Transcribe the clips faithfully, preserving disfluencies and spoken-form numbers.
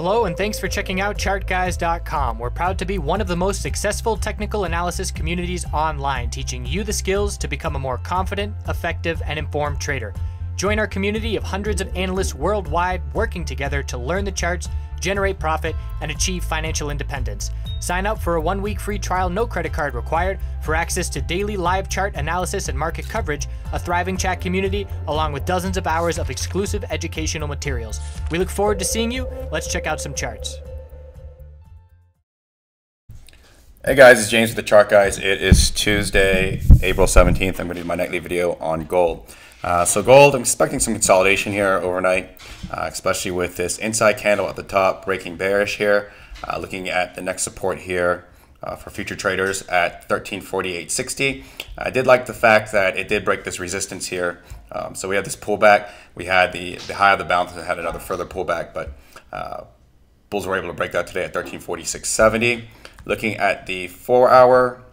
Hello, and thanks for checking out Chart Guys dot com. We're proud to be one of the most successful technical analysis communities online, teaching you the skills to become a more confident, effective, and informed trader. Join our community of hundreds of analysts worldwide working together to learn the charts, generate profit, and achieve financial independence. Sign up for a one-week free trial, no credit card required, for access to daily live chart analysis and market coverage, a thriving chat community, along with dozens of hours of exclusive educational materials. We look forward to seeing you. Let's check out some charts. Hey guys, it's James with the Chart Guys. It is Tuesday, April seventeenth. I'm going to do my nightly video on gold. Uh, so gold, I'm expecting some consolidation here overnight, uh, especially with this inside candle at the top breaking bearish here. Uh, looking at the next support here uh, for future traders at thirteen forty-eight sixty. I did like the fact that it did break this resistance here. Um, so we had this pullback. We had the, the high of the bounce and had another further pullback, but uh, bulls were able to break that today at thirteen forty-six seventy. Looking at the four hour,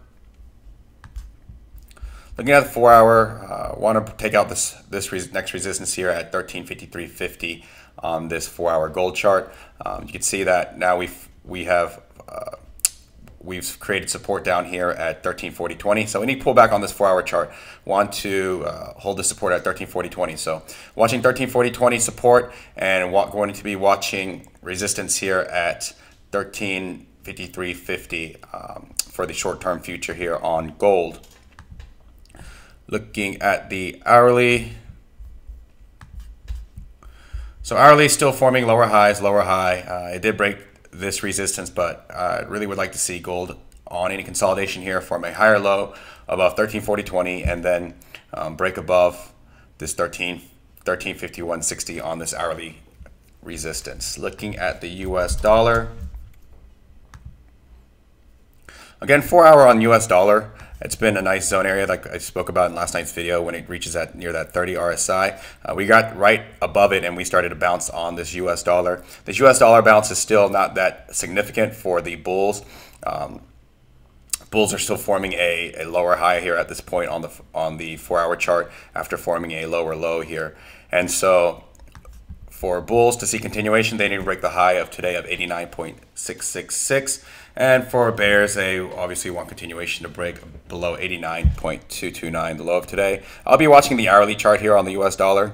Looking at the four hour, uh, want to take out this this res next resistance here at thirteen fifty-three fifty on this four hour gold chart. Um, you can see that now we've we have uh, we've created support down here at thirteen forty twenty. So any pullback on this four hour chart, want to uh, hold the support at thirteen forty twenty. So watching thirteen forty twenty support and going to be watching resistance here at thirteen fifty-three fifty um, for the short term future here on gold. Looking at the hourly, so hourly still forming lower highs, lower high. Uh, it did break this resistance, but I uh, really would like to see gold on any consolidation here form a higher low above thirteen forty twenty and then um, break above this thirteen fifty-one sixty on this hourly resistance. Looking at the U S dollar, again, four hour on U S dollar. It's been a nice zone area like I spoke about in last night's video when it reaches that near that thirty R S I. Uh, we got right above it and we started to bounce on this U S dollar. This U S dollar bounce is still not that significant for the bulls. Um, bulls are still forming a, a lower high here at this point on the on the four hour chart after forming a lower low here. And so for bulls to see continuation, they need to break the high of today of eighty-nine point six six six. And for bears, they obviously want continuation to break below eighty-nine point two two nine, the low of today. I'll be watching the hourly chart here on the U S dollar.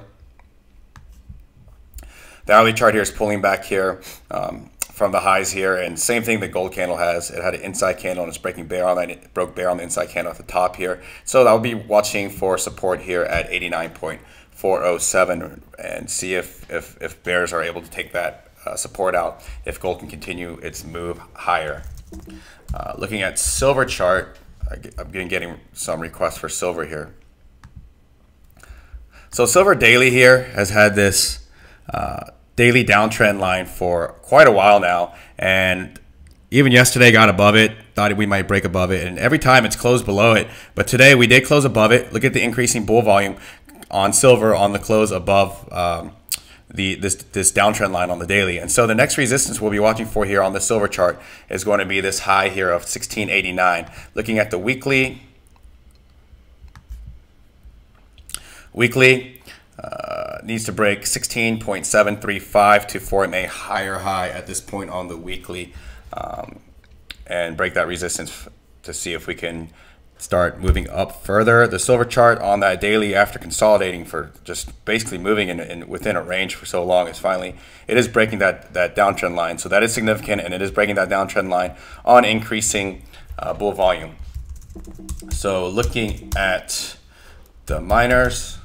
The hourly chart here is pulling back here um, from the highs here. And same thing the gold candle has. It had an inside candle and it's breaking bear on that. It broke bear on the inside candle at the top here. So I'll be watching for support here at eighty-nine point four oh seven and see if, if, if bears are able to take that uh, support out, if gold can continue its move higher. Uh, looking at silver chart, I, I've been getting some requests for silver here. So silver daily here has had this uh, daily downtrend line for quite a while now, and even yesterday got above it, thought we might break above it, and every time it's closed below it, but today we did close above it. Look at the increasing bull volume on silver on the close above um, the this this downtrend line on the daily. And so the next resistance we'll be watching for here on the silver chart is going to be this high here of sixteen eighty-nine. Looking at the weekly, weekly uh, needs to break sixteen point seven three five to form a higher high at this point on the weekly um, and break that resistance to see if we can start moving up further. The silver chart on that daily, after consolidating for just basically moving in, in within a range for so long, is finally it is breaking that that downtrend line. So that is significant, and it is breaking that downtrend line on increasing uh, bull volume. So looking at the miners,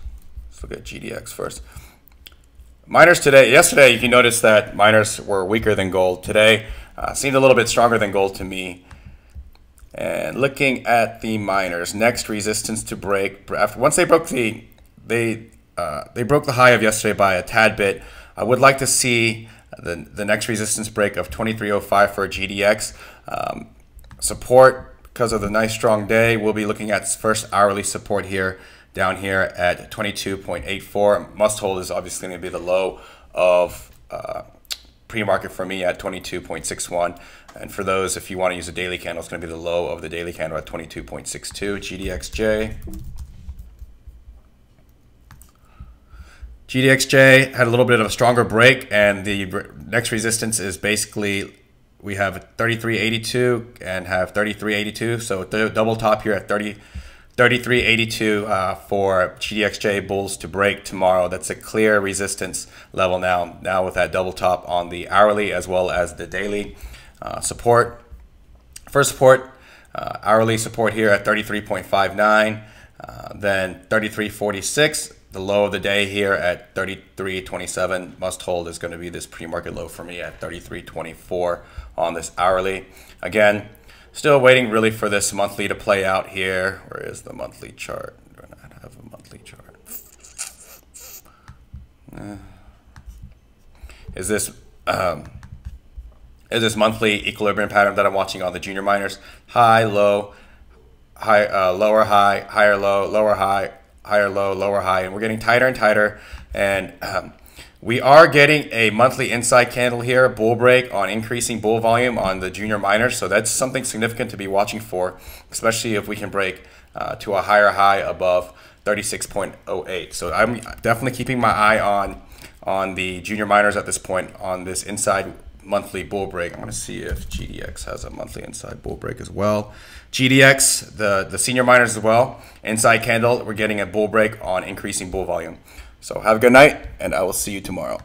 let's look at G D X first. Miners today, yesterday, if you notice that miners were weaker than gold, today uh, seemed a little bit stronger than gold to me. And looking at the miners, next resistance to break. Once they broke the they uh, they broke the high of yesterday by a tad bit, I would like to see the the next resistance break of twenty-three oh five for G D X. Um, support because of the nice strong day. We'll be looking at first hourly support here down here at twenty-two point eight four. Must hold is obviously going to be the low of Uh, pre-market for me at twenty-two point six one, and for those, if you want to use a daily candle, it's going to be the low of the daily candle at twenty-two point six two. G D X J, G D X J had a little bit of a stronger break, and the next resistance is basically, we have thirty-three eighty-two and have thirty-three eighty-two. So double top here at thirty-three eighty-two uh, for G D X J bulls to break tomorrow. That's a clear resistance level now, now with that double top on the hourly as well as the daily uh, support. First support, uh, hourly support here at thirty-three fifty-nine, uh, then thirty-three forty-six. The low of the day here at thirty-three twenty-seven, must hold is going to be this pre-market low for me at thirty-three twenty-four on this hourly. Again, still waiting really for this monthly to play out here. Where is the monthly chart? Do I not have a monthly chart? Uh, is this um, is this monthly equilibrium pattern that I'm watching on the junior miners? High, low, high, uh, lower, high, higher, low, lower, high, higher low, lower high, and we're getting tighter and tighter. And um, we are getting a monthly inside candle here, bull break on increasing bull volume on the junior miners. So that's something significant to be watching for, especially if we can break uh, to a higher high above thirty-six oh eight. So I'm definitely keeping my eye on, on the junior miners at this point on this inside monthly bull break. I'm gonna see if G D X has a monthly inside bull break as well. G D X, the, the senior miners as well, inside candle, we're getting a bull break on increasing bull volume. So have a good night, and I will see you tomorrow.